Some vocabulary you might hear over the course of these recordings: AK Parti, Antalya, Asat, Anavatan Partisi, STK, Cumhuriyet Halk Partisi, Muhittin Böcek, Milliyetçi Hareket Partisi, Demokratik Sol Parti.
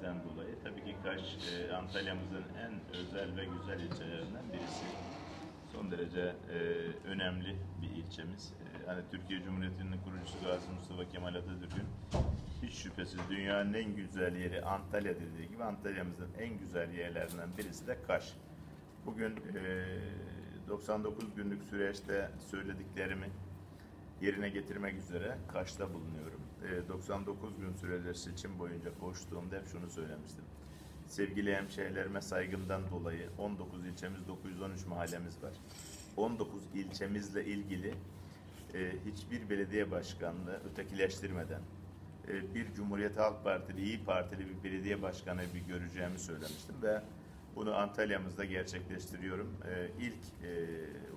ettiğimizden dolayı tabii ki Kaş, Antalya'mızın en özel ve güzel ilçelerinden birisi. Son derece önemli bir ilçemiz. Hani Türkiye Cumhuriyeti'nin kurucusu Gazi Mustafa Kemal Atatürk'ün hiç şüphesiz dünyanın en güzel yeri Antalya dediği gibi Antalya'mızın en güzel yerlerinden birisi de Kaş. Bugün 99 günlük süreçte söylediklerimi yerine getirmek üzere Kaş'ta bulunuyorum. 99 gün süreleri seçim boyunca koştuğumda hep şunu söylemiştim. Sevgili hemşehrilerime saygımdan dolayı 19 ilçemiz, 913 mahallemiz var. 19 ilçemizle ilgili hiçbir belediye başkanlığı ötekileştirmeden bir Cumhuriyet Halk Partili, İYİ Partili bir belediye başkanı bir göreceğimi söylemiştim ve bunu Antalya'mızda gerçekleştiriyorum. İlk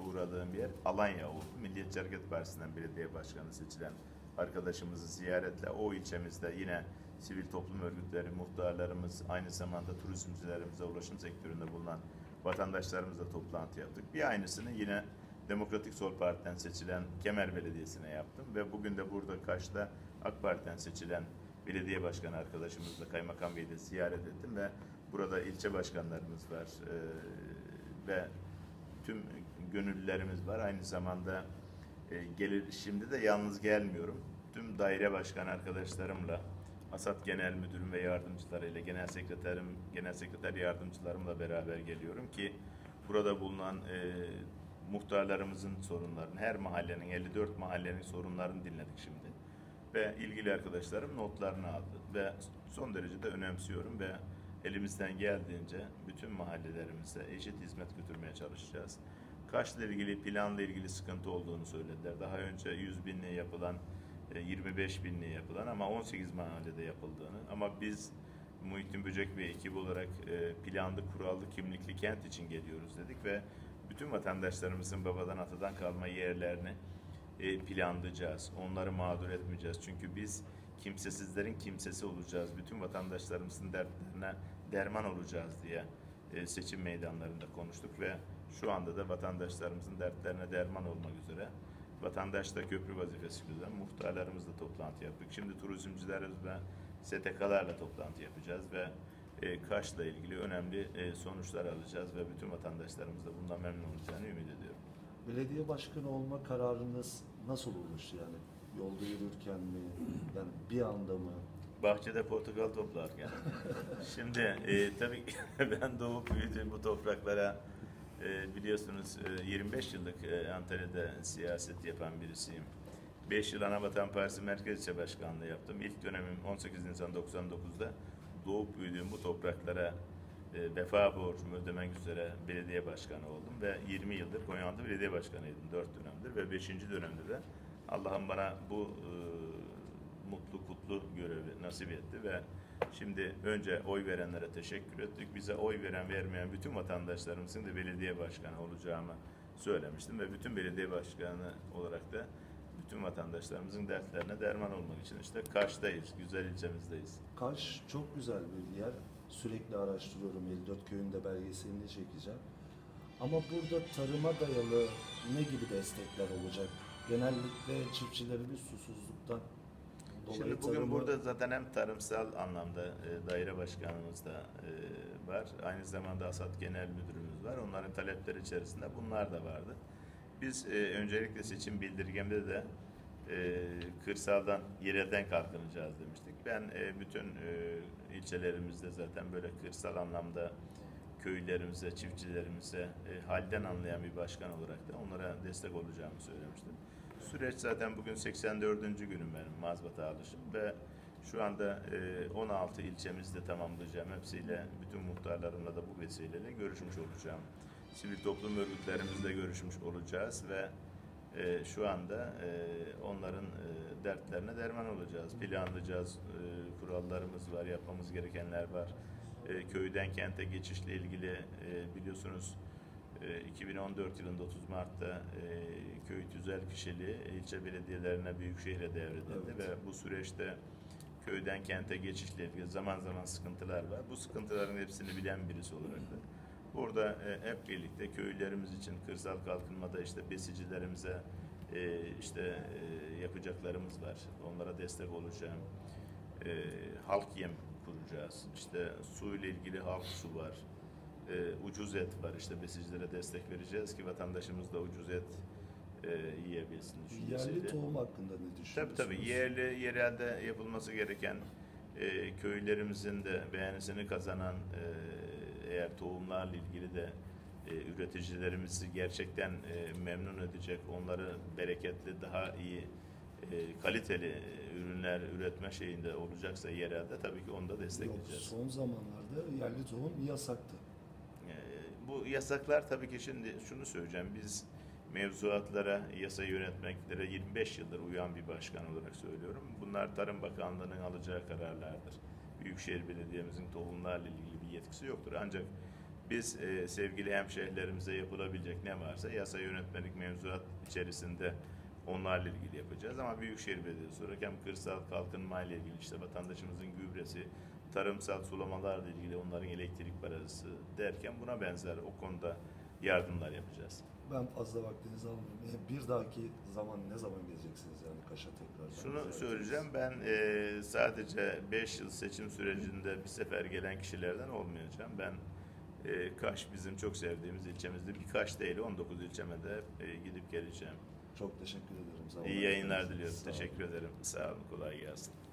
uğradığım yer Alanya oldu. Milliyetçi Hareket Partisi'nden belediye başkanı seçilen arkadaşımızı ziyaretle o ilçemizde yine sivil toplum örgütleri, muhtarlarımız, aynı zamanda turizmcilerimize, ulaşım sektöründe bulunan vatandaşlarımızla toplantı yaptık. Bir aynısını yine Demokratik Sol Parti'den seçilen Kemer Belediyesi'ne yaptım ve bugün de burada Kaş'ta AK Parti'den seçilen belediye başkanı arkadaşımızla Kaymakam Bey'i de ziyaret ettim ve burada ilçe başkanlarımız var ve tüm gönüllülerimiz var. Aynı zamanda şimdi de yalnız gelmiyorum. Tüm daire başkan arkadaşlarımla, Asat Genel Müdürüm ve yardımcılarıyla, Genel Sekreter yardımcılarımla beraber geliyorum ki burada bulunan muhtarlarımızın sorunlarını, her mahallenin, 54 mahallenin sorunlarını dinledik şimdi. Ve ilgili arkadaşlarım notlarını aldı ve son derece de önemsiyorum ve elimizden geldiğince bütün mahallelerimize eşit hizmet götürmeye çalışacağız. Kaş'la ilgili, planla ilgili sıkıntı olduğunu söylediler. Daha önce 100 binli yapılan, 25 binli yapılan ama 18 mahallede yapıldığını ama biz Muhittin Böcek ve ekibi olarak planlı, kurallı, kimlikli kent için geliyoruz dedik ve bütün vatandaşlarımızın babadan atadan kalma yerlerini planlayacağız. Onları mağdur etmeyeceğiz. Çünkü biz kimsesizlerin kimsesi olacağız. Bütün vatandaşlarımızın dertlerine derman olacağız diye seçim meydanlarında konuştuk ve şu anda da vatandaşlarımızın dertlerine derman olmak üzere vatandaşla köprü vazifesi üzere muhtarlarımızla toplantı yaptık. Şimdi turizmcilerimizle, STK'larla toplantı yapacağız ve Kaş'la ilgili önemli sonuçlar alacağız ve bütün vatandaşlarımız da bundan memnun olacağını ümit ediyorum. Belediye başkanı olma kararınız nasıl olmuş yani? Yolda yürürken mi? Yani bir anda mı? Bahçede portakal toplarken. Şimdi tabii ben doğup büyüdüğüm bu topraklara biliyorsunuz 25 yıllık Antalya'da siyaset yapan birisiyim. 5 yıl Anavatan Partisi Merkez İlçe Başkanlığı yaptım. İlk dönemim 18 Nisan 99'da doğup büyüdüğüm bu topraklara vefa borcumu ödemek üzere belediye başkanı oldum ve 20 yıldır Konya'da belediye başkanıydım 4 dönemdir ve 5. dönemde de Allah'ım bana bu mutlu kutlu görevi nasip etti ve şimdi önce oy verenlere teşekkür ettik. Bize oy veren vermeyen bütün vatandaşlarımızın da belediye başkanı olacağımı söylemiştim ve bütün belediye başkanı olarak da bütün vatandaşlarımızın dertlerine derman olmak için işte Kaş'tayız, güzel ilçemizdeyiz. Kaş çok güzel bir yer. Sürekli araştırıyorum. 54 köyün de belgeselini çekeceğim. Ama burada tarıma dayalı ne gibi destekler olacak? Genellikle çiftçilerimiz susuzluktan dolayı. Şimdi bugün burada zaten hem tarımsal anlamda daire başkanımız da var. Aynı zamanda Asat Genel Müdürümüz var. Onların talepleri içerisinde bunlar da vardı. Biz öncelikle seçim bildirgemde de kırsaldan, yerelden kalkınacağız demiştik. Ben bütün ilçelerimizde zaten böyle kırsal anlamda köylerimize, çiftçilerimize halden anlayan bir başkan olarak da onlara destek olacağımı söylemiştim. Süreç zaten bugün 84. günüm benim mazbata alışım ve şu anda 16 ilçemizde tamamlayacağım. Hepsiyle, bütün muhtarlarımla da bu vesileyle görüşmüş olacağım. Sivil toplum örgütlerimizle görüşmüş olacağız ve şu anda onların dertlerine derman olacağız. Planlayacağız, kurallarımız var, yapmamız gerekenler var. Köyden kente geçişle ilgili biliyorsunuz 2014 yılında 30 Mart'ta köy tüzel kişiliği ilçe belediyelerine, büyükşehire devredildi. Evet. Ve bu süreçte köyden kente geçişle ilgili zaman zaman sıkıntılar var. Bu sıkıntıların hepsini bilen birisi olarak da burada hep birlikte köylerimiz için kırsal kalkınmada işte besicilerimize işte yapacaklarımız var. Onlara destek olacağım. Halk yem kuracağız. İşte su ile ilgili halk su var, ucuz et var. İşte besicilere destek vereceğiz ki vatandaşımız da ucuz et yiyebilsin. Yerli tohum hakkında ne düşünüyorsunuz? Tabii yerelde yapılması gereken köylerimizin de beğenisini kazanan eğer tohumlarla ilgili de üreticilerimizi gerçekten memnun edecek, onları bereketli, daha iyi, kaliteli ürünler üretme şeyinde olacaksa yerelde tabii ki onu da destekleyeceğiz. Son zamanlarda yerli tohum yasaktı. Bu yasaklar tabii ki, şimdi şunu söyleyeceğim, biz mevzuatlara, yasa yönetmeliklere 25 yıldır uyan bir başkan olarak söylüyorum. Bunlar Tarım Bakanlığı'nın alacağı kararlardır. Büyükşehir Belediye'mizin tohumlarla ilgili bir yetkisi yoktur. Ancak biz sevgili hemşehrilerimize yapılabilecek ne varsa yasa yönetmelik mevzuat içerisinde onlarla ilgili yapacağız. Ama Büyükşehir Belediyesi olarak hem kırsal kalkınma ile ilgili, işte vatandaşımızın gübresi, tarımsal sulamalarla ilgili onların elektrik parası derken buna benzer o konuda yardımlar yapacağız. Ben fazla vaktinizi almayayım. Bir dahaki zaman ne zaman geleceksiniz yani Kaş'a tekrar? Şunu söyleyeceğim, ben sadece 5 yıl seçim sürecinde bir sefer gelen kişilerden olmayacağım. Ben Kaş bizim çok sevdiğimiz ilçemizde, birkaç değil 19 ilçeme de gidip geleceğim. Çok teşekkür ederim. İyi yayınlar diliyorum. Teşekkür ederim. Sağ olun. Kolay gelsin.